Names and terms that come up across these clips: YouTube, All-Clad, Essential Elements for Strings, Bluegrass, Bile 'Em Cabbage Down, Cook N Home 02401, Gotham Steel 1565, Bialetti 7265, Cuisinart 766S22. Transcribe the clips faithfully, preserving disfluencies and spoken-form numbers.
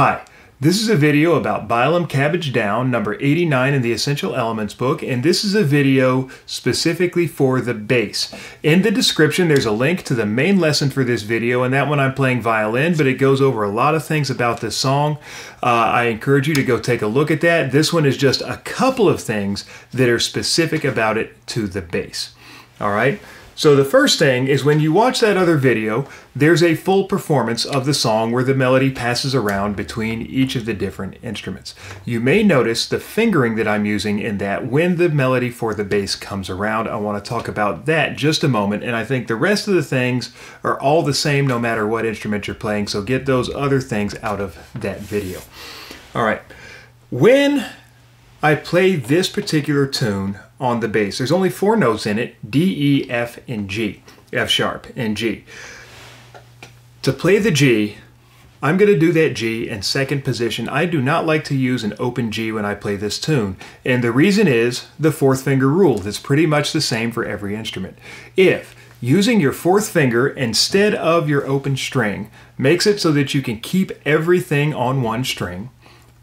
Hi, this is a video about Bile 'Em Cabbage Down, number eighty-nine in the Essential Elements book, and this is a video specifically for the bass. In the description, there's a link to the main lesson for this video, and that one I'm playing violin, but it goes over a lot of things about this song. Uh, I encourage you to go take a look at that. This one is just a couple of things that are specific about it to the bass. All right? So the first thing is, when you watch that other video, there's a full performance of the song where the melody passes around between each of the different instruments. You may notice the fingering that I'm using in that when the melody for the bass comes around. I want to talk about that just a moment, and I think the rest of the things are all the same no matter what instrument you're playing, so get those other things out of that video. All right, when I play this particular tune on the bass, there's only four notes in it: D, E, F, and G, F sharp and G. To play the G, I'm going to do that G in second position. I do not like to use an open G when I play this tune, and the reason is the fourth finger rule. That's pretty much the same for every instrument. If using your fourth finger instead of your open string makes it so that you can keep everything on one string,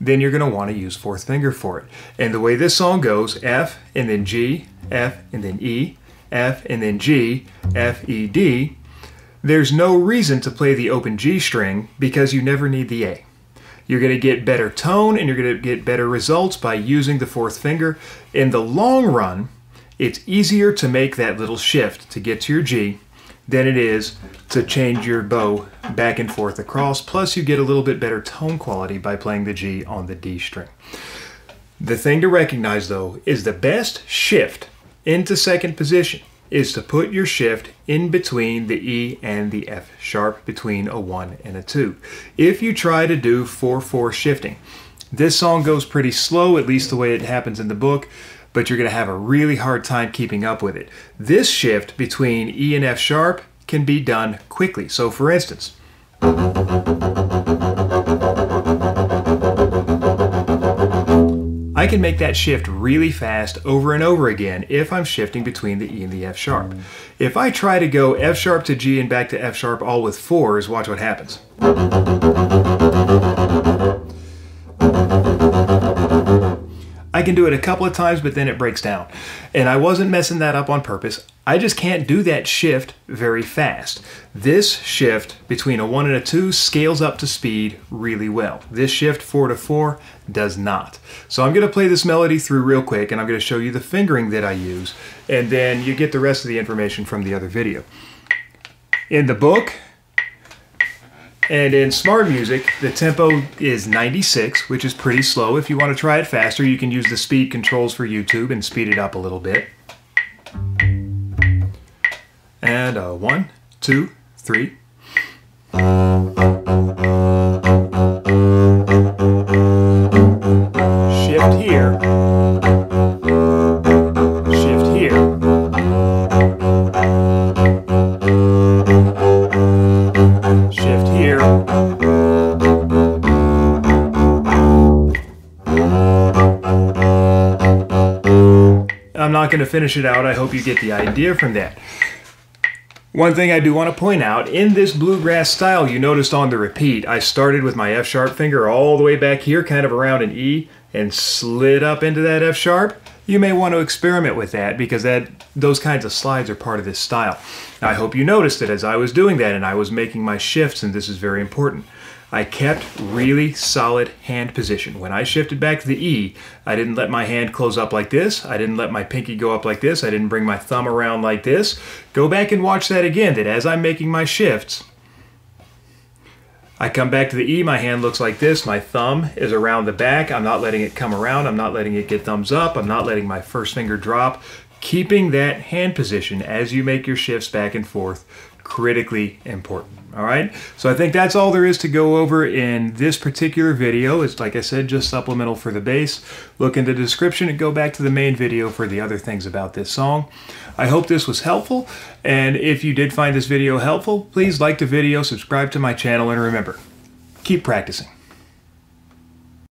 then you're going to want to use fourth finger for it. And the way this song goes, F and then G, F and then E, F and then G, F, E, D, there's no reason to play the open G string because you never need the A. You're going to get better tone and you're going to get better results by using the fourth finger. In the long run, it's easier to make that little shift to get to your G than it is to change your bow back and forth across. Plus, you get a little bit better tone quality by playing the G on the D string. The thing to recognize, though, is the best shift into second position is to put your shift in between the E and the F sharp, between a one and a two. If you try to do four four shifting, this song goes pretty slow, at least the way it happens in the book, but you're going to have a really hard time keeping up with it. This shift between E and F sharp can be done quickly. So for instance, I can make that shift really fast over and over again if I'm shifting between the E and the F sharp. If I try to go F sharp to G and back to F sharp all with fours, watch what happens. I can do it a couple of times, but then it breaks down. And I wasn't messing that up on purpose. I just can't do that shift very fast. This shift between a one and a two scales up to speed really well. This shift four to four does not. So I'm going to play this melody through real quick, and I'm going to show you the fingering that I use, and then you get the rest of the information from the other video. In the book and in Smart Music, the tempo is ninety-six, which is pretty slow. If you want to try it faster, you can use the speed controls for YouTube and speed it up a little bit. And a one, two, three. Shift here. Shift here. I'm not going to finish it out. I hope you get the idea from that. One thing I do want to point out, in this bluegrass style, you noticed on the repeat, I started with my F sharp finger all the way back here, kind of around an E, and slid up into that F sharp. You may want to experiment with that, because that those kinds of slides are part of this style. I hope you noticed that as I was doing that and I was making my shifts, and this is very important, I kept really solid hand position. When I shifted back to the E, I didn't let my hand close up like this. I didn't let my pinky go up like this. I didn't bring my thumb around like this. Go back and watch that again, that as I'm making my shifts, I come back to the E, my hand looks like this, my thumb is around the back, I'm not letting it come around, I'm not letting it get thumbs up, I'm not letting my first finger drop. Keeping that hand position as you make your shifts back and forth, critically important, all right? So I think that's all there is to go over in this particular video. It's, like I said, just supplemental for the bass. Look in the description and go back to the main video for the other things about this song. I hope this was helpful, and if you did find this video helpful, please like the video, subscribe to my channel, and remember, keep practicing.